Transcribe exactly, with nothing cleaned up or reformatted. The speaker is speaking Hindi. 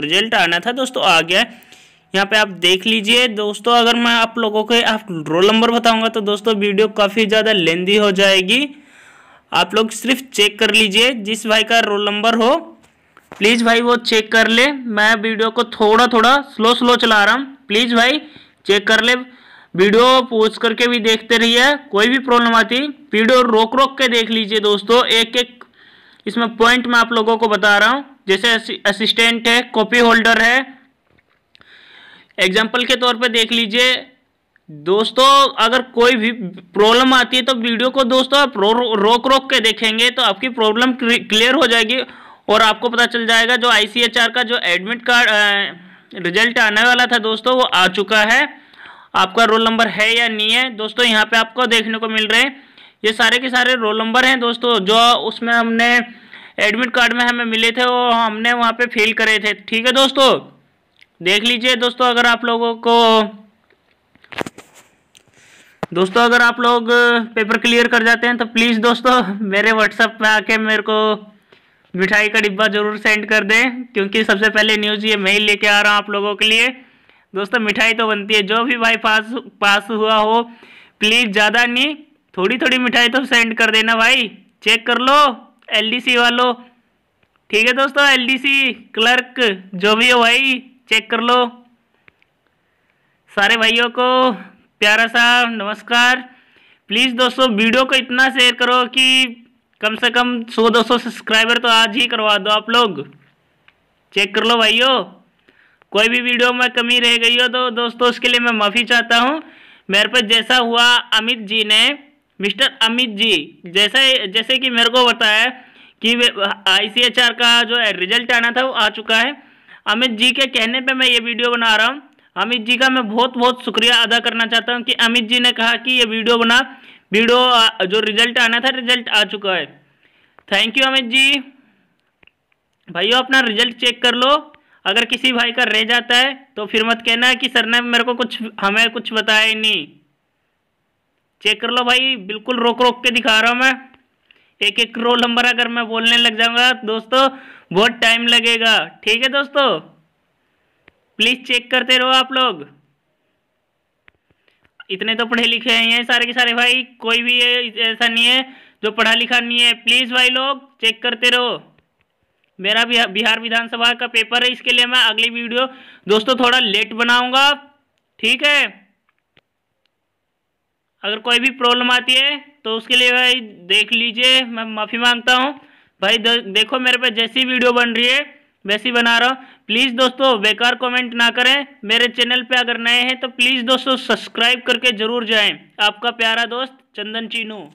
रिजल्ट आना था दोस्तों आ गया है। यहाँ पे आप देख लीजिए दोस्तों। अगर मैं आप लोगों को आप रोल नंबर बताऊंगा तो दोस्तों वीडियो काफ़ी ज़्यादा लेंदी हो जाएगी, आप लोग सिर्फ चेक कर लीजिए। जिस भाई का रोल नंबर हो प्लीज़ भाई वो चेक कर ले। मैं वीडियो को थोड़ा थोड़ा स्लो स्लो चला रहा हूँ, प्लीज़ भाई चेक कर ले। वीडियो पॉज करके भी देखते रहिए, कोई भी प्रॉब्लम आती वीडियो रोक रोक के देख लीजिए दोस्तों। एक एक इसमें पॉइंट मैं आप लोगों को बता रहा हूँ, जैसे असिस्टेंट है, कॉपी होल्डर है। एग्जाम्पल के तौर पे देख लीजिए दोस्तों। अगर कोई भी प्रॉब्लम आती है तो वीडियो को दोस्तों आप रो, रो, रोक रोक के देखेंगे तो आपकी प्रॉब्लम क्लियर हो जाएगी और आपको पता चल जाएगा। जो आई सी एच आर का जो एडमिट कार्ड रिजल्ट आने वाला था दोस्तों वो आ चुका है। आपका रोल नंबर है या नहीं है दोस्तों यहाँ पे आपको देखने को मिल रहे हैं। ये सारे के सारे रोल नंबर हैं दोस्तों जो उसमें हमने एडमिट कार्ड में हमें मिले थे वो हमने वहाँ पे फिल करे थे। ठीक है दोस्तों, देख लीजिए दोस्तों। अगर आप लोगों को दोस्तों अगर आप लोग पेपर क्लियर कर जाते हैं तो प्लीज़ दोस्तों मेरे व्हाट्सएप में आके मेरे को मिठाई का डिब्बा जरूर सेंड कर दें, क्योंकि सबसे पहले न्यूज़ ये मैं ही लेके आ रहा हूँ आप लोगों के लिए। दोस्तों मिठाई तो बनती है, जो भी भाई पास पास हुआ हो प्लीज़ ज़्यादा नहीं थोड़ी थोड़ी मिठाई तो सेंड कर देना भाई। चेक कर लो एल डी सी वालों, ठीक है दोस्तों। एल डी सी क्लर्क जो भी हो भाई चेक कर लो। सारे भाइयों को प्यारा सा नमस्कार। प्लीज़ दोस्तों वीडियो को इतना शेयर करो कि कम से कम सौ दो सौ सब्सक्राइबर तो आज ही करवा दो आप लोग। चेक कर लो भाइयों, कोई भी वीडियो में कमी रह गई हो तो दोस्तों उसके लिए मैं माफ़ी चाहता हूँ। मेरे पर जैसा हुआ अमित जी ने, मिस्टर अमित जी जैसे जैसे कि मेरे को बताया कि आई सी एच आर का जो रिजल्ट आना था वो आ चुका है। अमित जी के कहने पे मैं ये वीडियो बना रहा हूँ। अमित जी का मैं बहुत बहुत शुक्रिया अदा करना चाहता हूँ कि अमित जी ने कहा कि ये वीडियो बना, वीडियो जो रिजल्ट आना था रिजल्ट आ चुका है। Thank you Amit ji. भाइयों अपना रिजल्ट चेक कर लो। अगर किसी भाई का रह जाता है तो फिर मत कहना है कि सर ने मेरे को कुछ हमें कुछ बताया ही नहीं। चेक कर लो भाई, बिल्कुल रोक रोक के दिखा रहा हूँ मैं। एक एक रोल नंबर अगर मैं बोलने लग जाऊँगा दोस्तों बहुत टाइम लगेगा। ठीक है दोस्तों, प्लीज़ चेक करते रहो आप लोग। इतने तो पढ़े लिखे हैं ये सारे के सारे भाई, कोई भी ऐसा नहीं है जो पढ़ा लिखा नहीं है। प्लीज़ भाई लोग चेक करते रहो। मेरा बिहार विधानसभा का पेपर है, इसके लिए मैं अगली वीडियो दोस्तों थोड़ा लेट बनाऊंगा, ठीक है। अगर कोई भी प्रॉब्लम आती है तो उसके लिए भाई देख लीजिए, मैं माफ़ी मांगता हूँ भाई। देखो मेरे पे जैसी वीडियो बन रही है वैसी बना रहा हूँ। प्लीज़ दोस्तों बेकार कमेंट ना करें। मेरे चैनल पे अगर नए हैं तो प्लीज़ दोस्तों सब्सक्राइब करके ज़रूर जाएं। आपका प्यारा दोस्त चंदन चीनू।